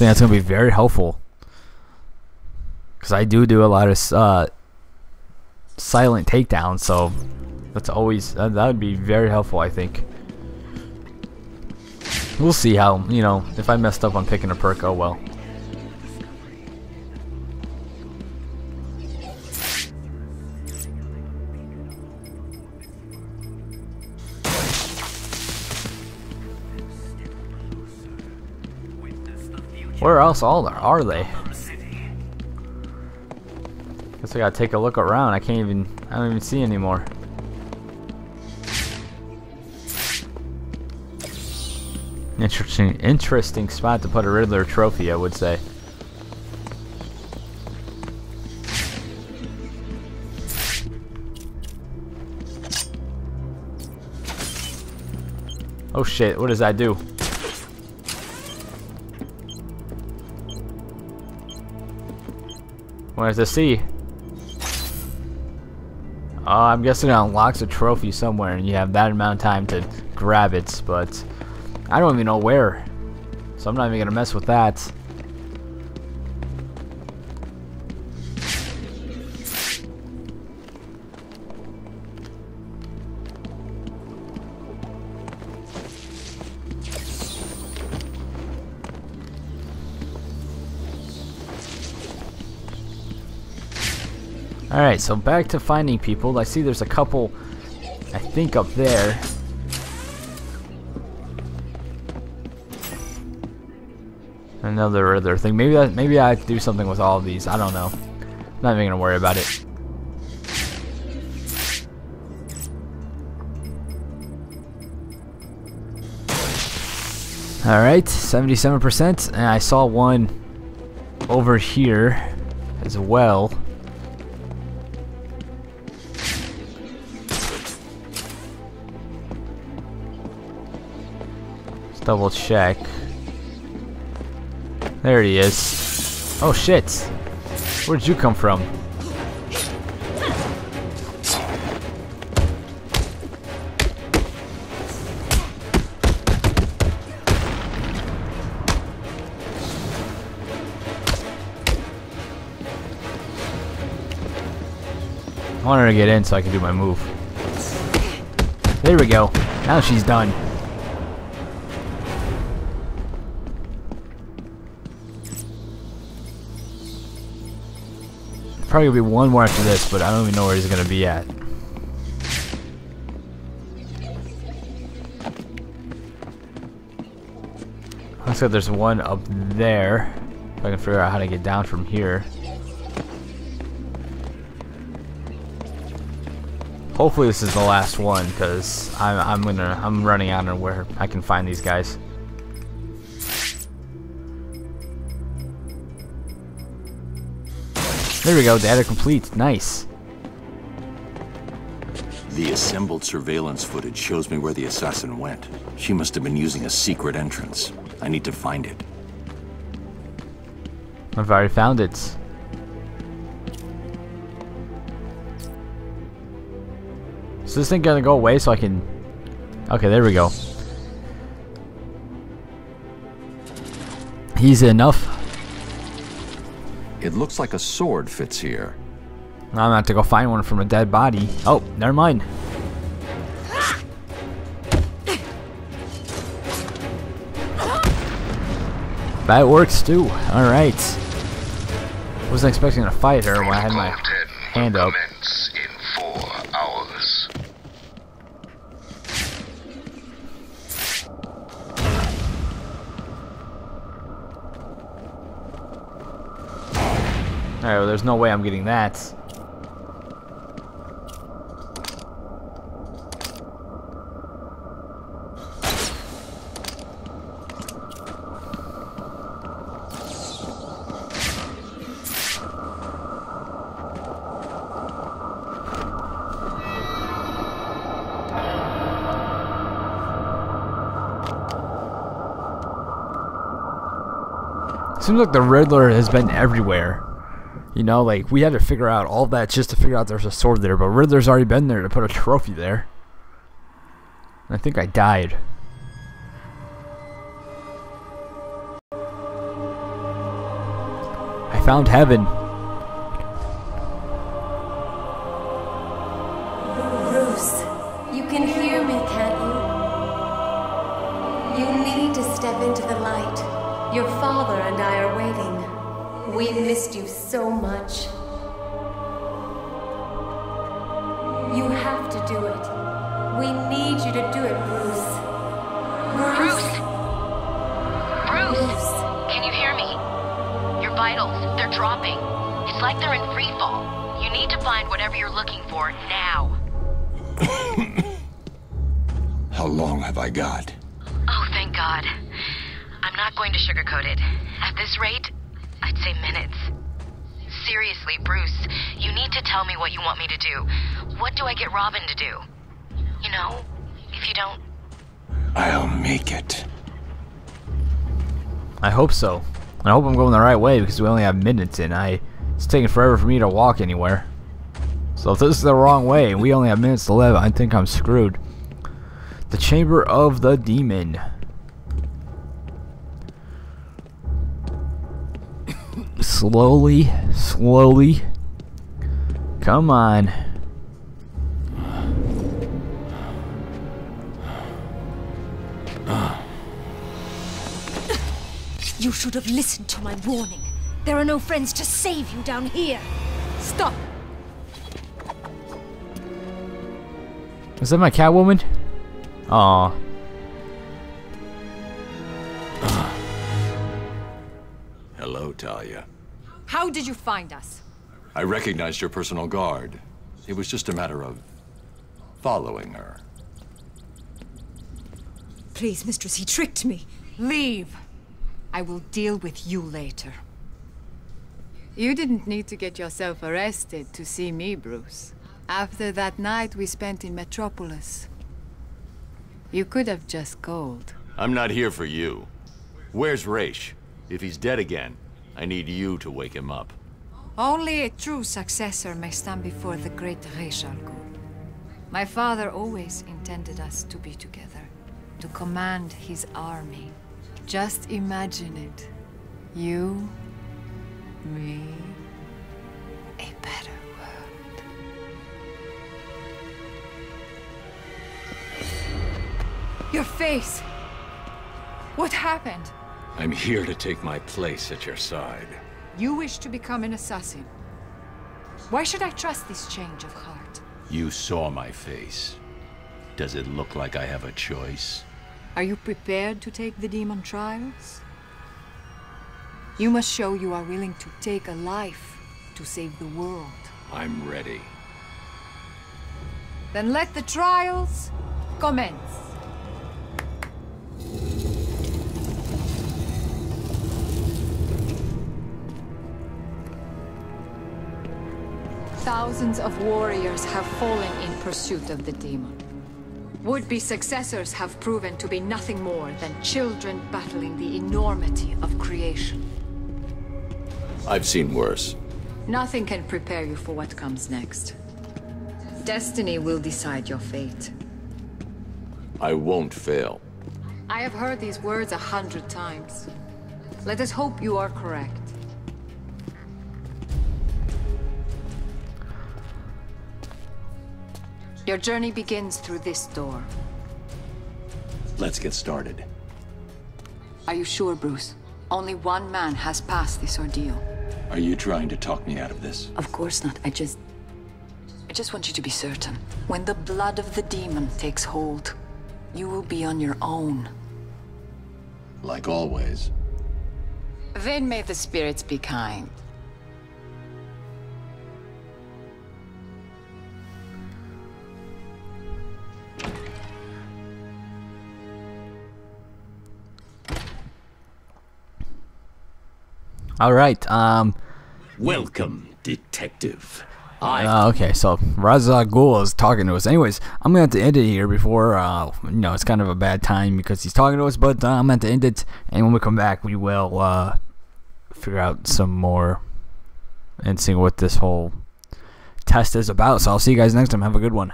think that's going to be very helpful, because I do a lot of silent takedowns, so that's always that would be very helpful. I think we'll see how, you know, if I messed up on picking a perk, oh well. Where else are they? Guess I gotta take a look around. I don't even see anymore. Interesting spot to put a Riddler trophy, I would say. Oh shit, what does that do? Where's the C? I'm guessing it unlocks a trophy somewhere, and you have that amount of time to grab it, but I don't even know where, so I'm not even gonna mess with that. Alright, so back to finding people. I see there's a couple, I think, up there. Another other thing. Maybe I have to do something with all of these. I don't know. I'm not even gonna worry about it. Alright, 77%, and I saw one over here as well. Double check. There he is. Oh shit! Where'd you come from? I want her to get in so I can do my move. There we go. Now she's done. Probably gonna be one more after this, but I don't even know where he's gonna be at. Looks like there's one up there. If I can figure out how to get down from here. Hopefully this is the last one, because I'm running out of where I can find these guys. There we go, data complete. Nice. The assembled surveillance footage shows me where the assassin went. She must have been using a secret entrance. I need to find it. I've already found it. Is this thing gonna go away so I can... Okay, there we go. Easy enough. It looks like a sword fits here. I'm gonna have to go find one from a dead body. Oh, never mind. That works too. Alright. Wasn't expecting to fight her when I had my hand up. In 4 hours. Alright, well, there's no way I'm getting that. Seems like the Riddler has been everywhere. You know, like, we had to figure out all that just to figure out there's a sword there, but Riddler's already been there to put a trophy there. And I think I died. I found heaven. Bruce, you can hear me, can't you? You need to step into the light. Your father and I are waiting. We missed you so much. You have to do it. We need you to do it, Bruce. Bruce! Bruce! Can you hear me? Your vitals, they're dropping. It's like they're in free fall. You need to find whatever you're looking for now. How long have I got? Oh, thank God. I'm not going to sugarcoat it. At this rate, I'd say minutes. Seriously, Bruce, you need to tell me what you want me to do. What do I get Robin to do? You know, if you don't... I'll make it. I hope so. I hope I'm going the right way because we only have minutes and it's taking forever for me to walk anywhere. So if this is the wrong way and we only have minutes to live, I think I'm screwed. The Chamber of the Demon. Slowly, slowly. Come on. You should have listened to my warning. There are no friends to save you down here. Stop. Is that my Catwoman? Aw. Hello, Talia. How did you find us? I recognized your personal guard. It was just a matter of following her. Please, mistress, he tricked me. Leave. I will deal with you later. You didn't need to get yourself arrested to see me, Bruce. After that night we spent in Metropolis, you could have just called. I'm not here for you. Where's Ra's? If he's dead again, I need you to wake him up. Only a true successor may stand before the great Ra's al Ghul. My father always intended us to be together, to command his army. Just imagine it. You, me, a better world. Your face! What happened? I'm here to take my place at your side. You wish to become an assassin. Why should I trust this change of heart? You saw my face. Does it look like I have a choice? Are you prepared to take the demon trials? You must show you are willing to take a life to save the world. I'm ready. Then let the trials commence. Thousands of warriors have fallen in pursuit of the demon. Would-be successors have proven to be nothing more than children battling the enormity of creation. I've seen worse. Nothing can prepare you for what comes next. Destiny will decide your fate. I won't fail. I have heard these words 100 times. Let us hope you are correct. Your journey begins through this door. Let's get started. Are you sure, Bruce? Only one man has passed this ordeal. Are you trying to talk me out of this? Of course not. I just want you to be certain. When the blood of the demon takes hold, you will be on your own. Like always. Then may the spirits be kind. All right. Welcome, detective. Okay, so Ra's al Ghul is talking to us. Anyways, I'm gonna have to end it here before you know, it's kind of a bad time because he's talking to us. But I'm gonna have to end it, and when we come back, we will figure out some more and see what this whole test is about. So I'll see you guys next time. Have a good one.